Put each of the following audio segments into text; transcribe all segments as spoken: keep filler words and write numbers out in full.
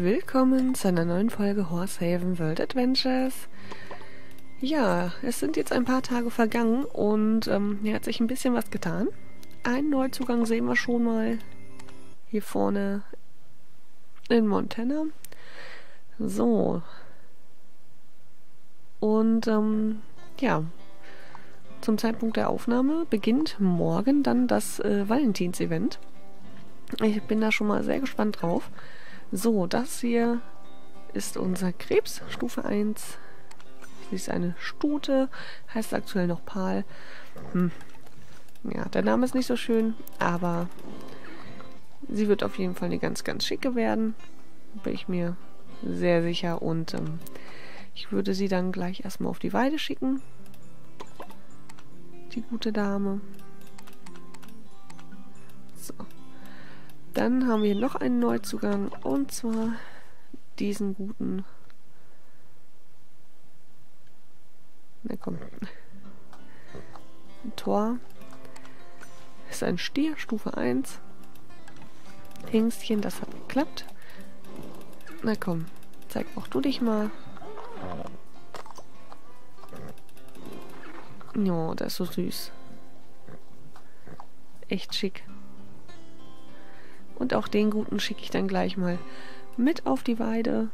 Willkommen zu einer neuen Folge Horse Haven World Adventures. Ja, es sind jetzt ein paar Tage vergangen und ähm, hier hat sich ein bisschen was getan. Einen Neuzugang sehen wir schon mal hier vorne in Montana. So. Und ähm, ja, zum Zeitpunkt der Aufnahme beginnt morgen dann das äh, Valentins-Event. Ich bin da schon mal sehr gespannt drauf. So, das hier ist unser Krebs, Stufe eins. Das ist eine Stute, heißt aktuell noch Pal. Hm. Ja, der Name ist nicht so schön, aber sie wird auf jeden Fall eine ganz, ganz schicke werden. Bin ich mir sehr sicher und ähm, ich würde sie dann gleich erstmal auf die Weide schicken. Die gute Dame. So. Dann haben wir noch einen Neuzugang und zwar diesen guten. Na komm. Ein Tor. Ist ein Stier, Stufe eins. Hengstchen, das hat geklappt. Na komm, zeig auch du dich mal. Jo, der ist so süß. Echt schick. Und auch den guten schicke ich dann gleich mal mit auf die Weide.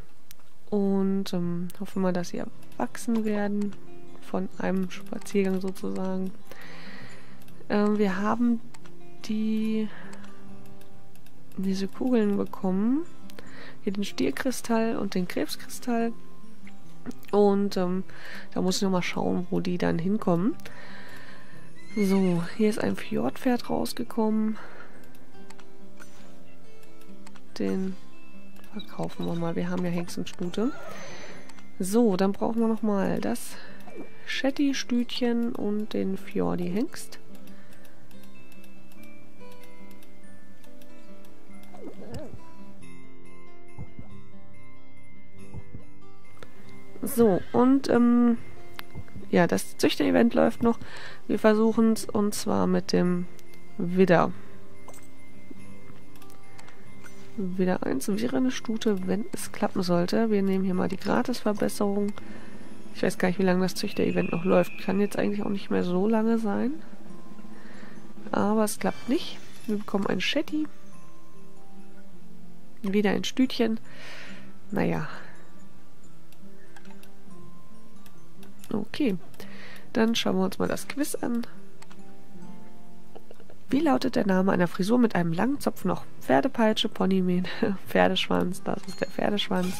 Und ähm, hoffe mal, dass sie erwachsen werden. Von einem Spaziergang sozusagen. Ähm, wir haben die diese Kugeln bekommen. Hier den Stierkristall und den Krebskristall. Und ähm, da muss ich nochmal schauen, wo die dann hinkommen. So, hier ist ein Fjordpferd rausgekommen. Den verkaufen wir mal. Wir haben ja Hengst und Stute. So, dann brauchen wir nochmal das Shetty-Stütchen und den Fjordi-Hengst. So, und ähm, ja, das Züchter-Event läuft noch. Wir versuchen es und zwar mit dem Widder. Wieder eins wäre eine Stute, wenn es klappen sollte. Wir nehmen hier mal die Gratisverbesserung. Ich weiß gar nicht, wie lange das Züchter-Event noch läuft. Kann jetzt eigentlich auch nicht mehr so lange sein. Aber es klappt nicht. Wir bekommen ein Shetty. Wieder ein Stütchen. Naja. Okay. Dann schauen wir uns mal das Quiz an. Wie lautet der Name einer Frisur mit einem langen Zopf noch? Pferdepeitsche, Ponymähne, Pferdeschwanz, das ist der Pferdeschwanz.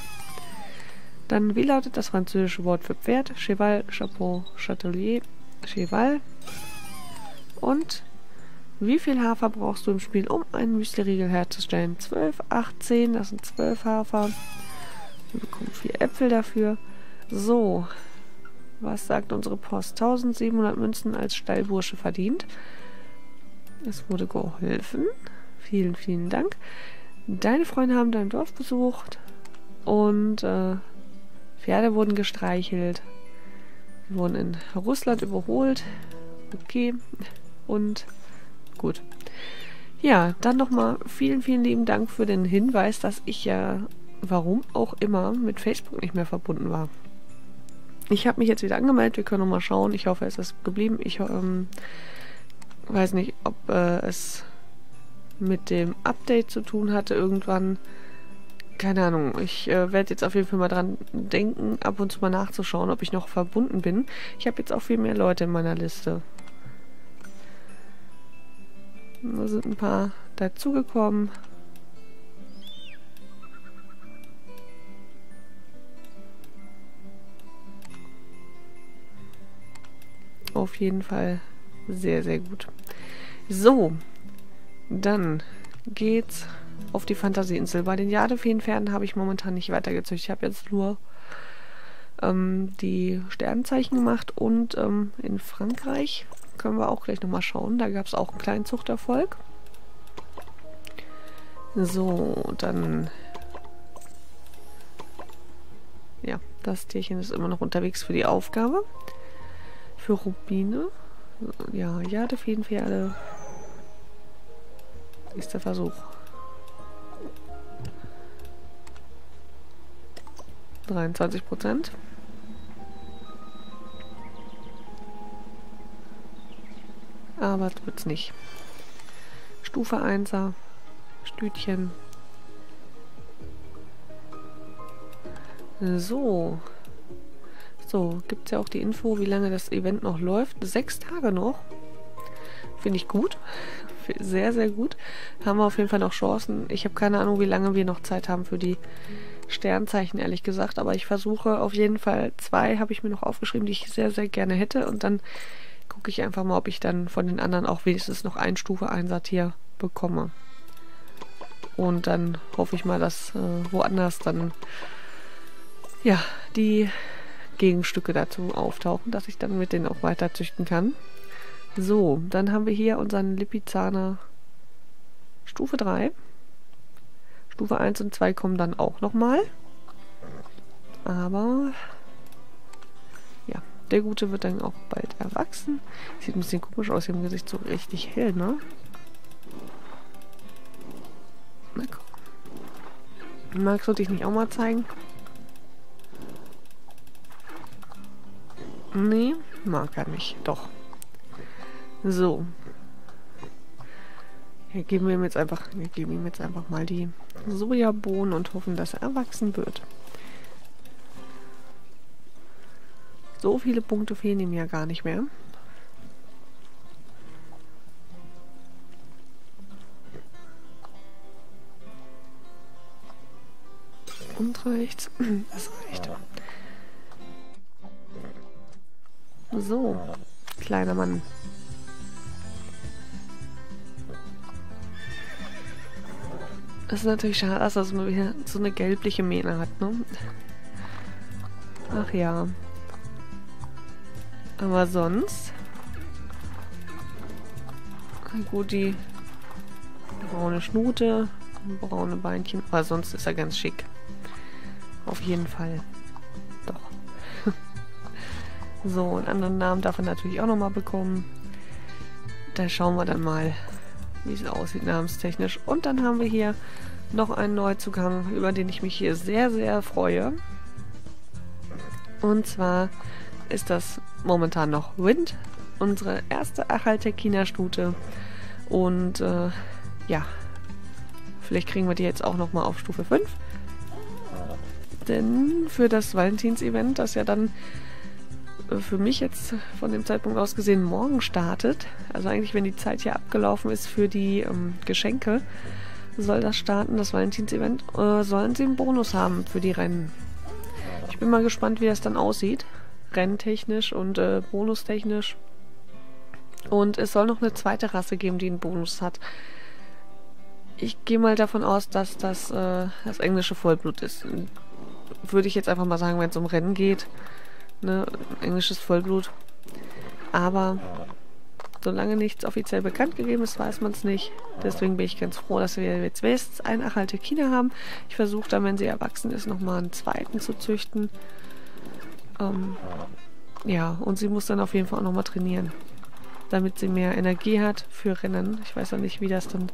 Dann, wie lautet das französische Wort für Pferd? Cheval, Chapeau, Chatelier, Cheval. Und, wie viel Hafer brauchst du im Spiel, um einen Müsliriegel herzustellen? zwölf, achtzehn, das sind zwölf Hafer. Wir bekommen vier Äpfel dafür. So, was sagt unsere Post? tausendsiebenhundert Münzen als Stallbursche verdient. Es wurde geholfen. Vielen, vielen Dank. Deine Freunde haben dein Dorf besucht und äh, Pferde wurden gestreichelt. Wir wurden in Russland überholt. Okay. Und gut. Ja, dann nochmal vielen, vielen lieben Dank für den Hinweis, dass ich ja, warum auch immer, mit Facebook nicht mehr verbunden war. Ich habe mich jetzt wieder angemeldet. Wir können nochmal schauen. Ich hoffe, es ist geblieben. Ich ähm, weiß nicht, ob äh, es mit dem Update zu tun hatte irgendwann. Keine Ahnung. Ich äh, werde jetzt auf jeden Fall mal dran denken, ab und zu mal nachzuschauen, ob ich noch verbunden bin. Ich habe jetzt auch viel mehr Leute in meiner Liste. Da sind ein paar dazugekommen. Auf jeden Fall sehr, sehr gut. So, dann geht's auf die Fantasieinsel. Bei den Jadefeenpferden habe ich momentan nicht weitergezüchtet. Ich habe jetzt nur ähm, die Sternzeichen gemacht und ähm, in Frankreich können wir auch gleich nochmal schauen. Da gab es auch einen kleinen Zuchterfolg. So, dann... Ja, das Tierchen ist immer noch unterwegs für die Aufgabe. Für Rubine. Ja, Jadefeenpferde. Ist der Versuch. dreiundzwanzig Prozent. Aber das wird's nicht. Stufe Einser, Stütchen. So. So, gibt es ja auch die Info, wie lange das Event noch läuft. Sechs Tage noch. Finde ich gut. Sehr, sehr gut. Haben wir auf jeden Fall noch Chancen. Ich habe keine Ahnung, wie lange wir noch Zeit haben für die Sternzeichen, ehrlich gesagt. Aber ich versuche auf jeden Fall, zwei habe ich mir noch aufgeschrieben, die ich sehr, sehr gerne hätte. Und dann gucke ich einfach mal, ob ich dann von den anderen auch wenigstens noch ein Stufe Einsatz hier bekomme. Und dann hoffe ich mal, dass äh, woanders dann ja die Gegenstücke dazu auftauchen, dass ich dann mit denen auch weiter züchten kann. So, dann haben wir hier unseren Lipizzaner Stufe drei. Stufe eins und zwei kommen dann auch nochmal. Aber ja, der Gute wird dann auch bald erwachsen. Sieht ein bisschen komisch aus hier im Gesicht, so richtig hell, ne? Na komm. Magst du dich nicht auch mal zeigen? Nee, mag er nicht. Doch. So. Hier geben wir ihm jetzt einfach, wir geben ihm jetzt einfach mal die Sojabohnen und hoffen, dass er erwachsen wird. So viele Punkte fehlen ihm ja gar nicht mehr. Und reicht's. Das reicht. So, kleiner Mann. Es ist natürlich schade, dass man wieder so eine gelbliche Mähne hat, ne? Ach ja. Aber sonst... Gut, die braune Schnute, braune Beinchen, aber sonst ist er ganz schick. Auf jeden Fall. So, einen anderen Namen darf er natürlich auch nochmal bekommen. Da schauen wir dann mal, wie es aussieht namenstechnisch. Und dann haben wir hier noch einen Neuzugang, über den ich mich hier sehr, sehr freue. Und zwar ist das momentan noch Wind, unsere erste Achal-Tekkiner Stute. Und äh, ja, vielleicht kriegen wir die jetzt auch nochmal auf Stufe fünf. Denn für das Valentins-Event, das ja dann für mich jetzt von dem Zeitpunkt aus gesehen morgen startet, also eigentlich wenn die Zeit hier abgelaufen ist für die ähm, Geschenke, soll das starten, das Valentins-Event, äh, sollen sie einen Bonus haben für die Rennen. Ich bin mal gespannt, wie das dann aussieht, renntechnisch und äh, bonustechnisch. Und es soll noch eine zweite Rasse geben, die einen Bonus hat. Ich gehe mal davon aus, dass das äh, das englische Vollblut ist. Würde ich jetzt einfach mal sagen, wenn es um Rennen geht. Ne, englisches Vollblut. Aber solange nichts offiziell bekannt gegeben ist, weiß man es nicht. Deswegen bin ich ganz froh, dass wir jetzt wenigstens einen Achal-Tekkiner haben. Ich versuche dann, wenn sie erwachsen ist, nochmal einen zweiten zu züchten. Ähm, ja, und sie muss dann auf jeden Fall auch nochmal trainieren, damit sie mehr Energie hat für Rennen. Ich weiß ja nicht, wie das dann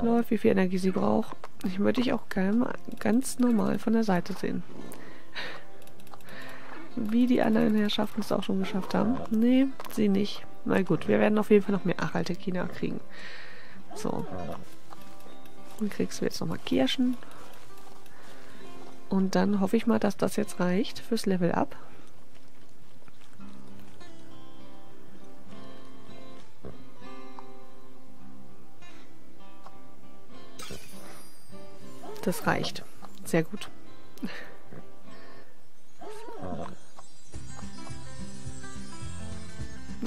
läuft, wie viel Energie sie braucht. Ich würde dich auch gerne ganz normal von der Seite sehen. Wie die anderen Herrschaften es auch schon geschafft haben. Nee, sie nicht. Na gut, wir werden auf jeden Fall noch mehr Achal-Tekkiner kriegen. So. Dann kriegst du jetzt nochmal Kirschen. Und dann hoffe ich mal, dass das jetzt reicht fürs Level Up. Das reicht. Sehr gut.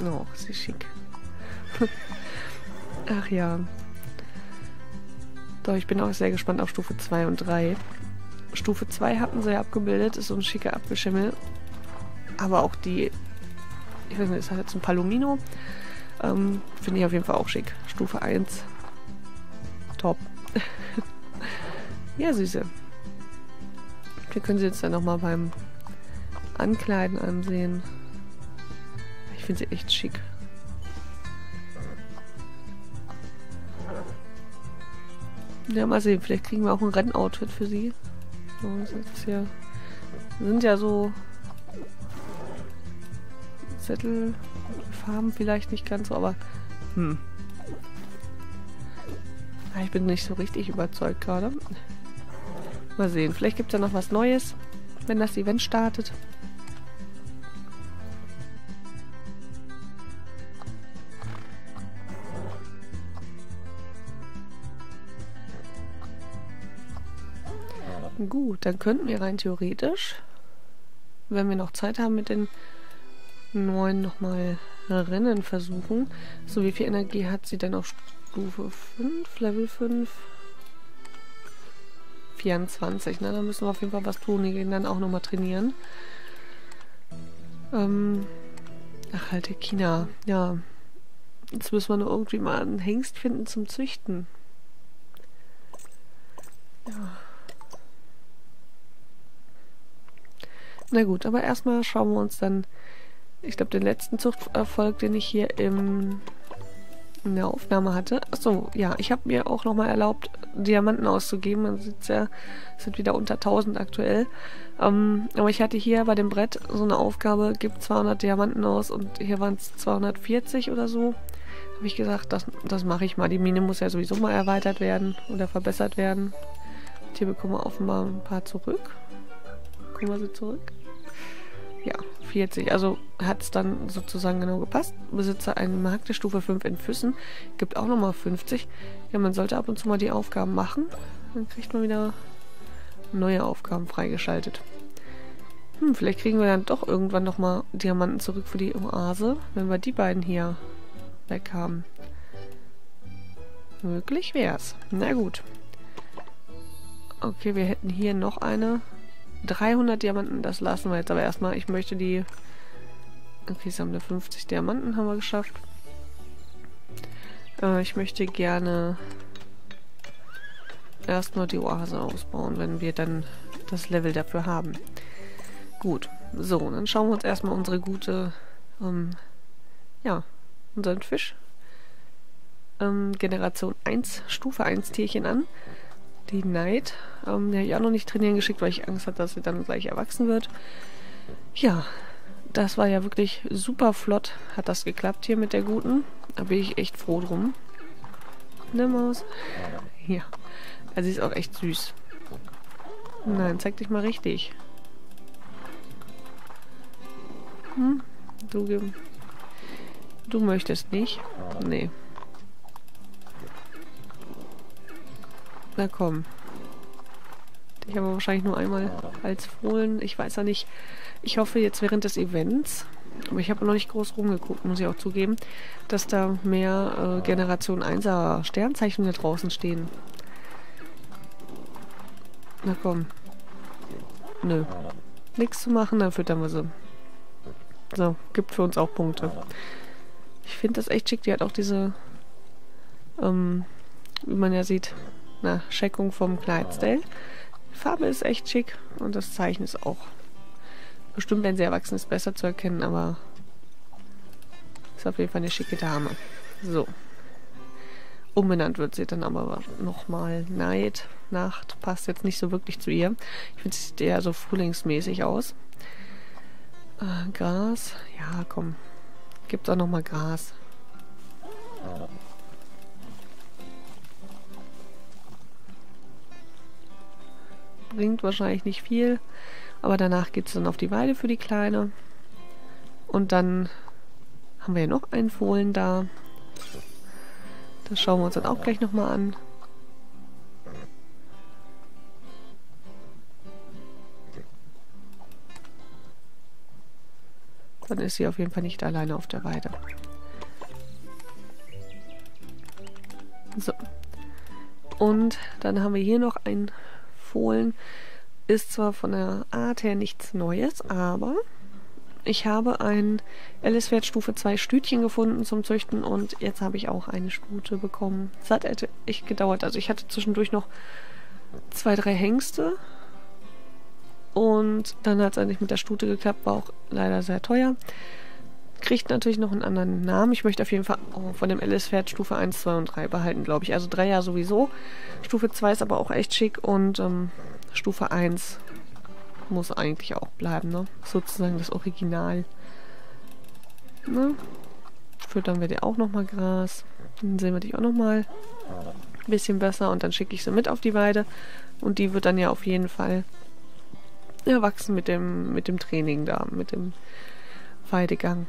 Oh, sie ist schick. Ach ja. Doch, ich bin auch sehr gespannt auf Stufe zwei und drei. Stufe zwei hatten sie ja abgebildet, ist so ein schicker Apfelschimmel. Aber auch die, ich weiß nicht, ist halt jetzt ein Palomino. Ähm, finde ich auf jeden Fall auch schick. Stufe eins. Top. Ja, Süße. Wir können sie jetzt dann nochmal beim Ankleiden ansehen. Ich finde sie echt schick. Ja, mal sehen. Vielleicht kriegen wir auch ein Rennoutfit für sie. So, das ist ja sind ja so Zettel, Farben vielleicht nicht ganz so, aber hm. Ich bin nicht so richtig überzeugt gerade. Mal sehen, vielleicht gibt es ja noch was Neues, wenn das Event startet. Gut, dann könnten wir rein theoretisch, wenn wir noch Zeit haben, mit den neuen nochmal Rennen versuchen. So, wie viel Energie hat sie denn auf Stufe fünf, Level fünf? vierundzwanzig, ne? Da müssen wir auf jeden Fall was tun. Die gehen dann auch nochmal trainieren. Ähm, Achal-Tekkiner, ja. Jetzt müssen wir nur irgendwie mal einen Hengst finden zum Züchten. Ja. Na gut, aber erstmal schauen wir uns dann, ich glaube, den letzten Zuchterfolg, den ich hier im, in der Aufnahme hatte. Achso, ja, ich habe mir auch nochmal erlaubt, Diamanten auszugeben. Man sieht es ja, es sind wieder unter tausend aktuell. Ähm, aber ich hatte hier bei dem Brett so eine Aufgabe, gib zweihundert Diamanten aus und hier waren es zweihundertvierzig oder so. Habe ich gesagt, das, das mache ich mal. Die Mine muss ja sowieso mal erweitert werden oder verbessert werden. Und hier bekommen wir offenbar ein paar zurück. Kommen wir sie zurück. Ja, vierzig. Also hat es dann sozusagen genau gepasst. Besitzer einen Markt der Stufe fünf in Füssen. Gibt auch nochmal fünfzig. Ja, man sollte ab und zu mal die Aufgaben machen. Dann kriegt man wieder neue Aufgaben freigeschaltet. Hm, vielleicht kriegen wir dann doch irgendwann nochmal Diamanten zurück für die Oase, wenn wir die beiden hier weg haben. Möglich wär's. Na gut. Okay, wir hätten hier noch eine. dreihundert Diamanten, das lassen wir jetzt aber erstmal. Ich möchte die... Okay, sammle fünfzig Diamanten, haben wir geschafft. Äh, ich möchte gerne erstmal die Oase ausbauen, wenn wir dann das Level dafür haben. Gut, so, dann schauen wir uns erstmal unsere gute... Ähm, ja, unseren Fisch. Ähm, Generation eins, Stufe eins Tierchen an. Die Neid. Ähm, die habe ich auch noch nicht trainieren geschickt, weil ich Angst hatte, dass sie dann gleich erwachsen wird. Ja, das war ja wirklich super flott. Hat das geklappt hier mit der Guten. Da bin ich echt froh drum. Ne, Maus? Ja. Also sie ist auch echt süß. Nein, zeig dich mal richtig. Hm? Du, du möchtest nicht? Nee. Na komm. Dich haben wir wahrscheinlich nur einmal als Fohlen. Ich weiß ja nicht. Ich hoffe jetzt während des Events, aber ich habe noch nicht groß rumgeguckt, muss ich auch zugeben, dass da mehr äh, Generation einser Sternzeichen da draußen stehen. Na komm. Nö. Nichts zu machen, dann füttern wir sie. So, gibt für uns auch Punkte. Ich finde das echt schick. Die hat auch diese, ähm, wie man ja sieht, na, Scheckung vom Kleidstyle. Die Farbe ist echt schick und das Zeichen ist auch bestimmt, wenn sie erwachsen ist, besser zu erkennen, aber ist auf jeden Fall eine schicke Dame. So. Umbenannt wird sie dann aber nochmal. Neid, Nacht, passt jetzt nicht so wirklich zu ihr. Ich finde, sie sieht eher so frühlingsmäßig aus. Äh, Gras, ja komm, gibt's auch nochmal Gras. Bringt wahrscheinlich nicht viel, aber danach geht es dann auf die Weide für die Kleine. Und dann haben wir ja noch einen Fohlen da. Das schauen wir uns dann auch gleich nochmal an. Dann ist sie auf jeden Fall nicht alleine auf der Weide. So. Und dann haben wir hier noch einen Fohlen. Ist zwar von der Art her nichts Neues, aber ich habe ein L S-Wert Stufe zwei Stütchen gefunden zum Züchten und jetzt habe ich auch eine Stute bekommen. Das hat echt gedauert. Also ich hatte zwischendurch noch zwei, drei Hengste und dann hat es eigentlich mit der Stute geklappt, war auch leider sehr teuer. Kriegt natürlich noch einen anderen Namen. Ich möchte auf jeden Fall oh, von dem L S-Pferd Stufe eins, zwei und drei behalten, glaube ich. Also drei ja sowieso. Stufe zwei ist aber auch echt schick und ähm, Stufe eins muss eigentlich auch bleiben, ne? Sozusagen das Original. Ne? Füttern wir dir auch nochmal Gras. Dann sehen wir dich auch nochmal ein bisschen besser und dann schicke ich sie mit auf die Weide. Und die wird dann ja auf jeden Fall erwachsen mit dem, mit dem Training da, mit dem Weidegang.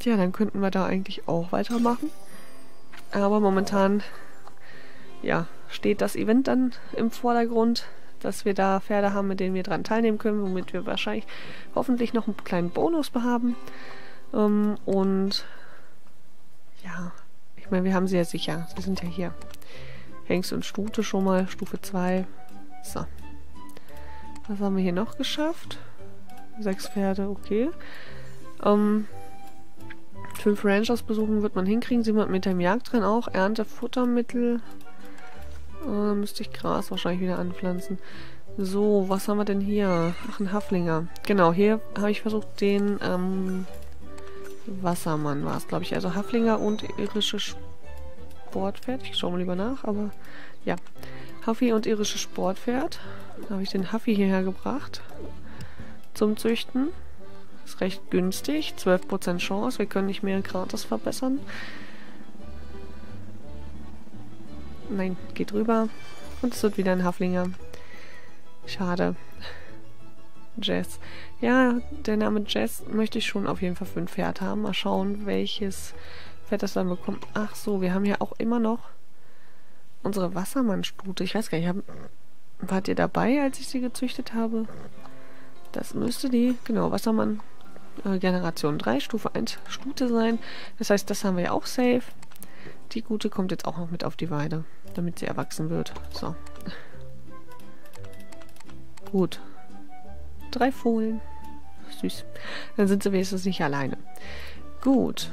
Ja, dann könnten wir da eigentlich auch weitermachen. Aber momentan, ja, steht das Event dann im Vordergrund, dass wir da Pferde haben, mit denen wir dran teilnehmen können, womit wir wahrscheinlich hoffentlich noch einen kleinen Bonus haben. Ähm, und ja, ich meine, wir haben sie ja sicher. Sie sind ja hier. Hengst und Stute schon mal, Stufe zwei. So. Was haben wir hier noch geschafft? Sechs Pferde, okay. Ähm... Fünf Ranchers besuchen wird man hinkriegen. Sieht man mit dem Jagdrennen auch. Ernte, Futtermittel. Äh, da müsste ich Gras wahrscheinlich wieder anpflanzen. So, was haben wir denn hier? Ach, ein Haflinger. Genau, hier habe ich versucht, den ähm, Wassermann war es, glaube ich. Also Haflinger und irische Sportpferd. Ich schaue mal lieber nach, aber ja. Haffi und irische Sportpferd. Da habe ich den Haffi hierher gebracht zum Züchten. Ist recht günstig, zwölf Prozent Chance, wir können nicht mehr gratis verbessern. Nein, geht rüber. Und es wird wieder ein Haflinger. Schade. Jazz. Ja, der Name Jazz möchte ich schon auf jeden Fall für ein Pferd haben. Mal schauen, welches Pferd das dann bekommt. Ach so, wir haben ja auch immer noch unsere Wassermann-Stute. Ich weiß gar nicht, hab, wart ihr dabei, als ich sie gezüchtet habe? Das müsste die, genau, Wassermann äh, Generation drei, Stufe eins Stute sein. Das heißt, das haben wir ja auch safe. Die Gute kommt jetzt auch noch mit auf die Weide, damit sie erwachsen wird. So. Gut. Drei Fohlen. Süß. Dann sind sie wenigstens nicht alleine. Gut.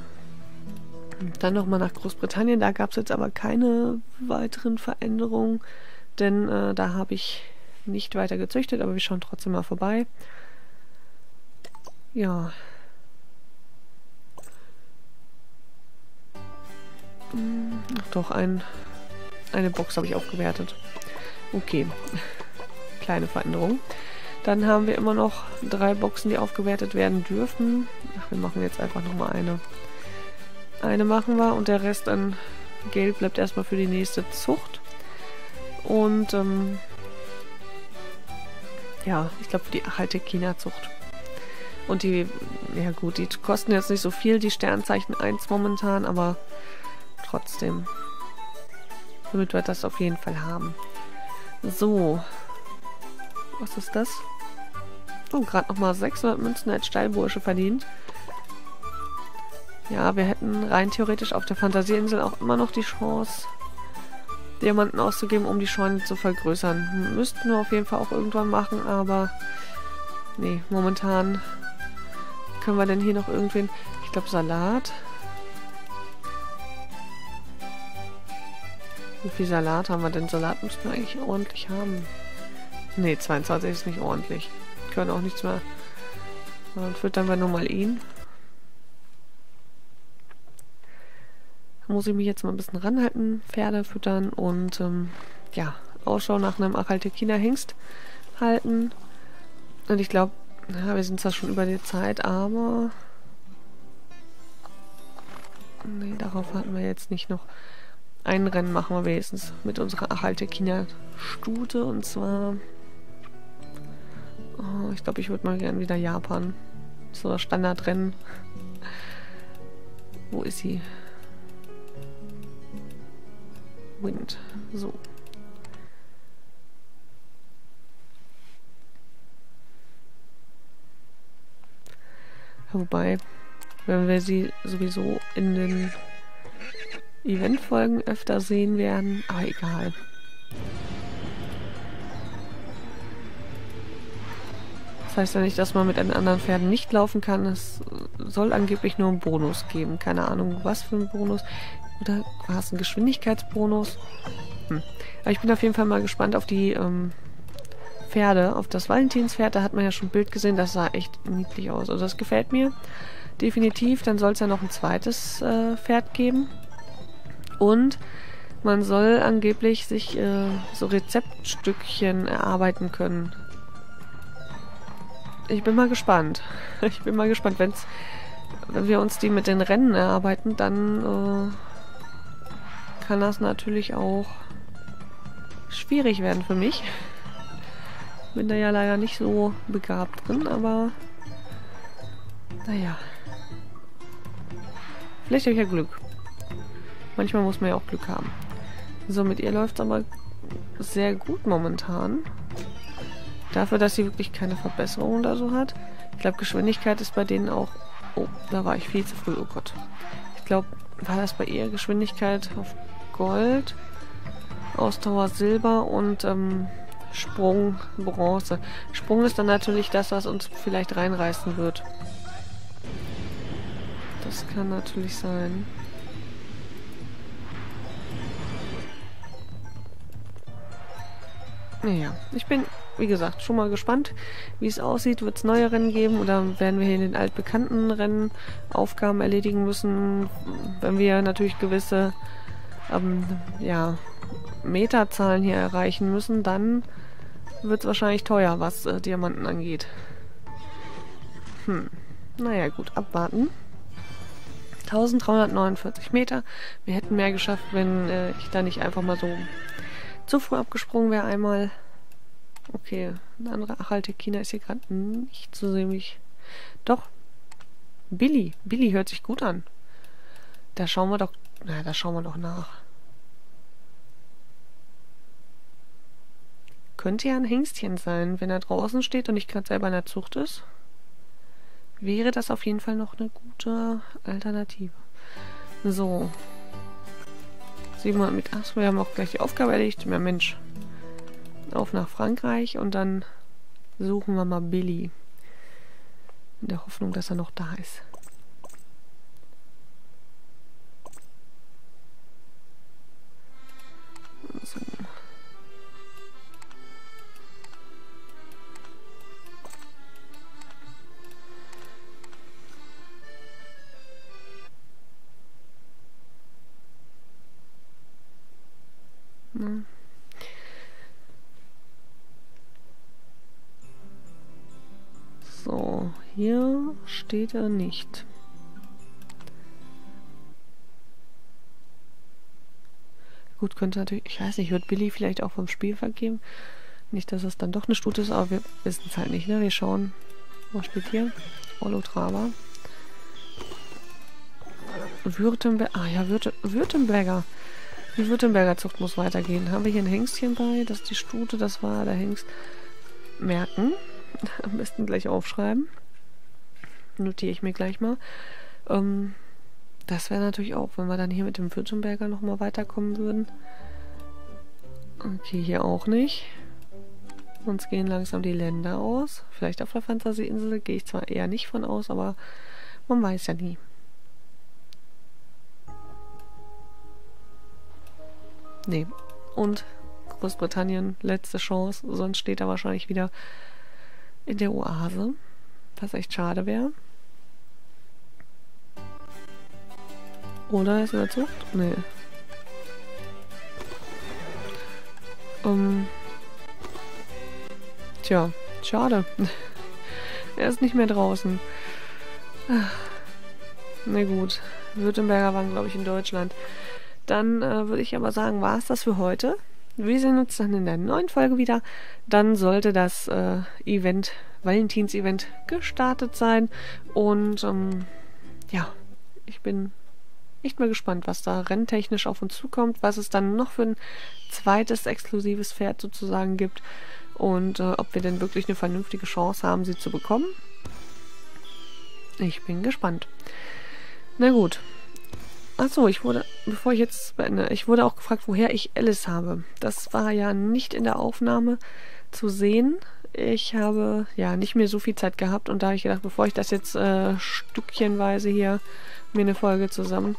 Dann nochmal nach Großbritannien. Da gab es jetzt aber keine weiteren Veränderungen, denn äh, da habe ich nicht weiter gezüchtet, aber wir schauen trotzdem mal vorbei. Ja. Ach doch, ein, eine Box habe ich aufgewertet. Okay. Kleine Veränderung. Dann haben wir immer noch drei Boxen, die aufgewertet werden dürfen. Ach, wir machen jetzt einfach nochmal eine. Eine machen wir und der Rest an Geld bleibt erstmal für die nächste Zucht. Und ähm, ja, ich glaube, die Achal-Tekkiner-Zucht. Und die, ja gut, die kosten jetzt nicht so viel, die Sternzeichen eins momentan, aber trotzdem. Damit wir das auf jeden Fall haben. So. Was ist das? Oh, gerade nochmal sechshundert Münzen als Stallbursche verdient. Ja, wir hätten rein theoretisch auf der Fantasieinsel auch immer noch die Chance, Diamanten auszugeben, um die Scheune zu vergrößern. Müssten wir auf jeden Fall auch irgendwann machen, aber nee, momentan können wir denn hier noch irgendwen, ich glaube Salat. Wie viel Salat haben wir denn? Salat müssen wir eigentlich ordentlich haben. Nee, zweiundzwanzig ist nicht ordentlich. Können auch nichts mehr. Dann füttern wir nur mal ihn. Muss ich mich jetzt mal ein bisschen ranhalten, Pferde füttern und ähm, ja, Ausschau nach einem Achal-Tekkiner-Hengst halten. Und ich glaube, ja, wir sind zwar schon über die Zeit, aber nee, darauf hatten wir jetzt nicht noch. Ein Rennen machen wir wenigstens mit unserer Achal-Tekkiner-Stute und zwar, oh, ich glaube, ich würde mal gerne wieder Japan. So das Standardrennen. Wo ist sie? Wind. So. Wobei, wenn wir sie sowieso in den Eventfolgen öfter sehen werden, aber egal. Das heißt ja nicht, dass man mit den anderen Pferden nicht laufen kann. Es soll angeblich nur einen Bonus geben. Keine Ahnung, was für ein Bonus. Oder war es ein Geschwindigkeitsbonus? Hm. Aber ich bin auf jeden Fall mal gespannt auf die ähm, Pferde. Auf das Valentins-Pferd, da hat man ja schon ein Bild gesehen, das sah echt niedlich aus. Also das gefällt mir definitiv. Dann soll es ja noch ein zweites äh, Pferd geben. Und Man soll angeblich sich äh, so Rezeptstückchen erarbeiten können. Ich bin mal gespannt. Ich bin mal gespannt. Wenn's, wenn wir uns die mit den Rennen erarbeiten, dann äh, kann das natürlich auch schwierig werden für mich. Bin da ja leider nicht so begabt drin, aber naja. Vielleicht habe ich ja Glück. Manchmal muss man ja auch Glück haben. So, mit ihr läuft es aber sehr gut momentan. Dafür, dass sie wirklich keine Verbesserung oder so hat. Ich glaube, Geschwindigkeit ist bei denen auch... Oh, da war ich viel zu früh. Oh Gott. Ich glaube, war das bei ihr Geschwindigkeit auf Gold, Ausdauer Silber und ähm, Sprung Bronze. Sprung ist dann natürlich das, was uns vielleicht reinreißen wird. Das kann natürlich sein. Naja, ich bin... Wie gesagt, schon mal gespannt, wie es aussieht. Wird es neue Rennen geben oder werden wir hier in den altbekannten Rennen Aufgaben erledigen müssen, wenn wir natürlich gewisse ähm, ja, Meterzahlen hier erreichen müssen, dann wird es wahrscheinlich teuer, was äh, Diamanten angeht. Hm, naja gut, abwarten. eintausenddreihundertneunundvierzig Meter. Wir hätten mehr geschafft, wenn äh, ich da nicht einfach mal so zu früh abgesprungen wäre einmal. Okay, ein anderer Achal-Tekkiner ist hier gerade nicht so sämig. Doch, Billy. Billy hört sich gut an. Da schauen wir doch... Na, da schauen wir doch nach. Könnte ja ein Hengstchen sein, wenn er draußen steht und nicht gerade selber in der Zucht ist. Wäre das auf jeden Fall noch eine gute Alternative. So. siebenhundert mit acht. Wir haben auch gleich die Aufgabe erledigt. Ja, Mensch. Auf nach Frankreich und dann suchen wir mal Billy. In der Hoffnung, dass er noch da ist. So. Hm. So, hier steht er nicht. Gut, könnte natürlich... Ich weiß nicht, wird Billy vielleicht auch vom Spiel vergeben? Nicht, dass es dann doch eine Stute ist, aber wir wissen es halt nicht, ne? Wir schauen. Was steht hier? Olo Traber. Württemberger... Ah ja, Württem Württemberger. Die Württemberger Zucht muss weitergehen. Haben wir hier ein Hengstchen bei? Das ist die Stute, das war der Hengst. Merken. Am besten gleich aufschreiben. Notiere ich mir gleich mal. Ähm, das wäre natürlich auch, wenn wir dann hier mit dem Württemberger nochmal weiterkommen würden. Okay, hier auch nicht. Uns gehen langsam die Länder aus. Vielleicht auf der Fantasy-Insel gehe ich zwar eher nicht von aus, aber man weiß ja nie. Nee. Und Großbritannien, letzte Chance. Sonst steht er wahrscheinlich wieder... in der Oase, was echt schade wäre. Oder ist er in der Zucht? Nee. Um. Tja, schade. Er ist nicht mehr draußen. Na gut, Württemberger waren, glaube ich, in Deutschland. Dann äh, würde ich aber sagen, war es das für heute. Wir sehen uns dann in der neuen Folge wieder. Dann sollte das äh, Event, Valentins-Event, gestartet sein. Und ähm, ja, ich bin echt mal gespannt, was da renntechnisch auf uns zukommt, was es dann noch für ein zweites exklusives Pferd sozusagen gibt und äh, ob wir denn wirklich eine vernünftige Chance haben, sie zu bekommen. Ich bin gespannt. Na gut. Achso, ich wurde, bevor ich jetzt beende, ich wurde auch gefragt, woher ich Alice habe. Das war ja nicht in der Aufnahme zu sehen. Ich habe ja nicht mehr so viel Zeit gehabt und da habe ich gedacht, bevor ich das jetzt äh, stückchenweise hier mir eine Folge zusammen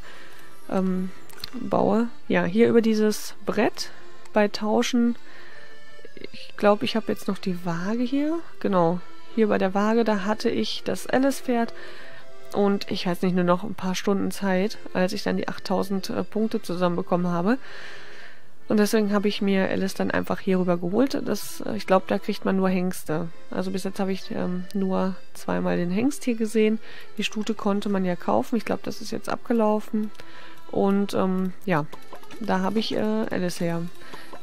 ähm, baue. Ja, hier über dieses Brett bei Tauschen. Ich glaube, ich habe jetzt noch die Waage hier. Genau, hier bei der Waage, da hatte ich das Alice-Pferd. Und ich hatte nicht nur noch ein paar Stunden Zeit, als ich dann die achttausend äh, Punkte zusammenbekommen habe. Und deswegen habe ich mir Alice dann einfach hierüber geholt. Das, ich glaube, da kriegt man nur Hengste. Also bis jetzt habe ich ähm, nur zweimal den Hengst hier gesehen. Die Stute konnte man ja kaufen. Ich glaube, das ist jetzt abgelaufen. Und ähm, ja, da habe ich äh, Alice her.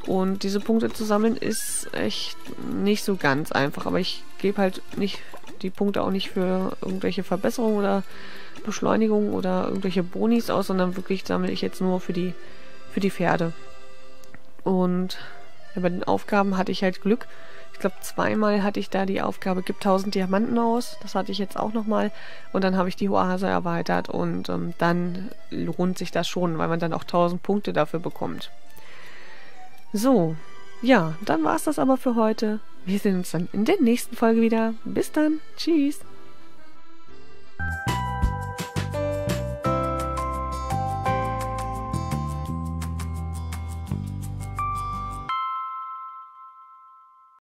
Und diese Punkte zu sammeln ist echt nicht so ganz einfach. Aber ich gebe halt nicht die Punkte auch nicht für irgendwelche Verbesserungen oder Beschleunigungen oder irgendwelche Bonis aus, sondern wirklich sammle ich jetzt nur für die, für die Pferde. Und bei den Aufgaben hatte ich halt Glück. Ich glaube, zweimal hatte ich da die Aufgabe, gib tausend Diamanten aus. Das hatte ich jetzt auch nochmal. Und dann habe ich die Oase erweitert. Und ähm, dann lohnt sich das schon, weil man dann auch tausend Punkte dafür bekommt. So, ja, dann war es das aber für heute. Wir sehen uns dann in der nächsten Folge wieder. Bis dann. Tschüss.